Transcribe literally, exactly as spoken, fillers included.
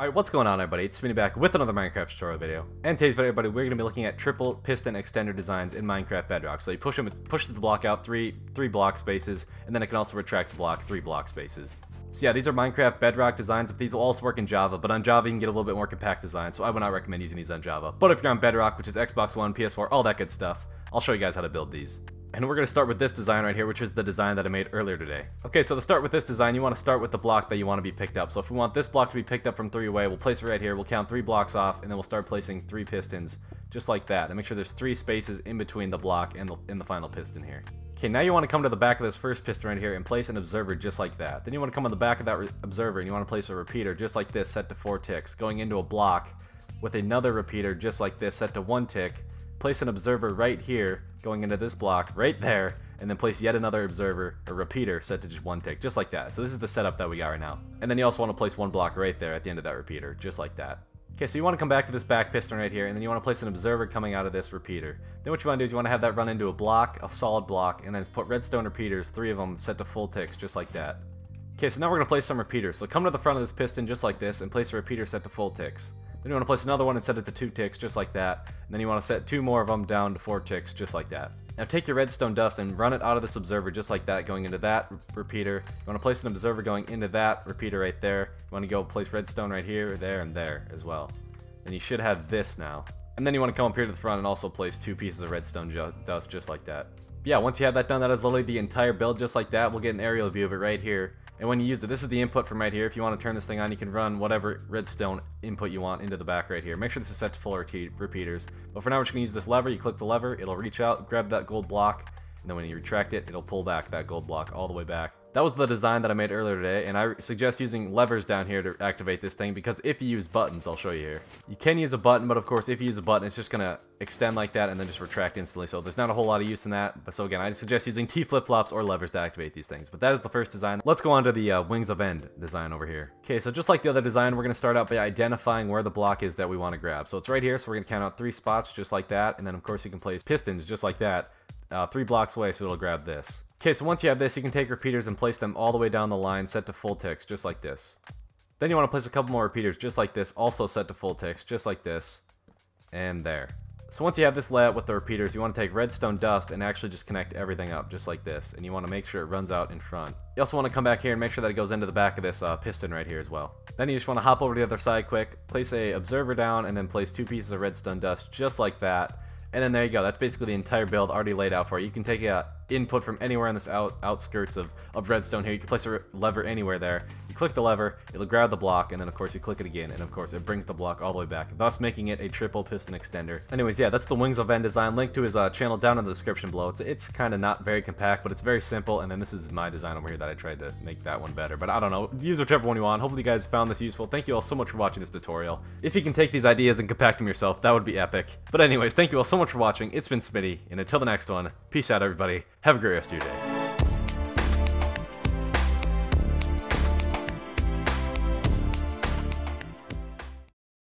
Alright, what's going on everybody, it's Smitty back with another Minecraft tutorial video. And today's video everybody, we're going to be looking at triple piston extender designs in Minecraft Bedrock. So you push them, it pushes the block out three, three block spaces, and then it can also retract the block three block spaces. So yeah, these are Minecraft Bedrock designs, but these will also work in Java, but on Java you can get a little bit more compact design, so I would not recommend using these on Java. But if you're on Bedrock, which is Xbox One, P S four, all that good stuff, I'll show you guys how to build these. And we're going to start with this design right here, which is the design that I made earlier today. Okay, so to start with this design, you want to start with the block that you want to be picked up. So if we want this block to be picked up from three away, we'll place it right here, we'll count three blocks off, and then we'll start placing three pistons, just like that. And make sure there's three spaces in between the block and the, and the final piston here. Okay, now you want to come to the back of this first piston right here and place an observer just like that. Then you want to come on the back of that observer and you want to place a repeater just like this, set to four ticks, going into a block with another repeater just like this, set to one tick, place an observer right here, going into this block right there, and then place yet another observer, a repeater, set to just one tick, just like that. So this is the setup that we got right now. And then you also want to place one block right there at the end of that repeater, just like that. Okay, so you want to come back to this back piston right here, and then you want to place an observer coming out of this repeater. Then what you want to do is you want to have that run into a block, a solid block, and then put redstone repeaters, three of them, set to full ticks, just like that. Okay, so now we're going to place some repeaters. So come to the front of this piston just like this, and place a repeater set to full ticks. Then you want to place another one and set it to two ticks, just like that. And then you want to set two more of them down to four ticks, just like that. Now take your redstone dust and run it out of this observer, just like that, going into that repeater. You want to place an observer going into that repeater right there. You want to go place redstone right here, there, and there as well. And you should have this now. And then you want to come up here to the front and also place two pieces of redstone dust, just like that. But yeah, once you have that done, that is literally the entire build, just like that. We'll get an aerial view of it right here. And when you use it, this is the input from right here. If you want to turn this thing on, you can run whatever redstone input you want into the back right here. Make sure this is set to full repeaters. But for now, we're just going to use this lever. You click the lever, it'll reach out, grab that gold block, and then when you retract it, it'll pull back that gold block all the way back. That was the design that I made earlier today, and I suggest using levers down here to activate this thing, because if you use buttons, I'll show you here. You can use a button, but of course, if you use a button, it's just going to extend like that and then just retract instantly, so there's not a whole lot of use in that. But so again, I suggest using T flip-flops or levers to activate these things. But that is the first design. Let's go on to the uh, Wings of End design over here. Okay, so just like the other design, we're going to start out by identifying where the block is that we want to grab. So it's right here, so we're going to count out three spots just like that, and then of course you can place pistons just like that, uh, three blocks away, so it'll grab this. Okay, so once you have this, you can take repeaters and place them all the way down the line, set to full ticks, just like this. Then you want to place a couple more repeaters, just like this, also set to full ticks, just like this, and there. So once you have this layout with the repeaters, you want to take redstone dust and actually just connect everything up, just like this, and you want to make sure it runs out in front. You also want to come back here and make sure that it goes into the back of this uh, piston right here as well. Then you just want to hop over to the other side quick, place a observer down, and then place two pieces of redstone dust, just like that. And then there you go, that's basically the entire build already laid out for you. You can take a input from anywhere on this out, outskirts of, of redstone here. You can place a lever anywhere there. You click the lever, it'll grab the block, and then of course you click it again, and of course it brings the block all the way back, thus making it a triple piston extender. Anyways, yeah, that's the Wings of End design. Link to his uh, channel down in the description below. It's, it's kind of not very compact, but it's very simple, and then this is my design over here that I tried to make that one better. But I don't know, use whichever one you want. Hopefully you guys found this useful. Thank you all so much for watching this tutorial. If you can take these ideas and compact them yourself, that would be epic. But anyways, thank you all so much for watching. It's been Smitty, and until the next one, peace out everybody. Have a great rest of your day.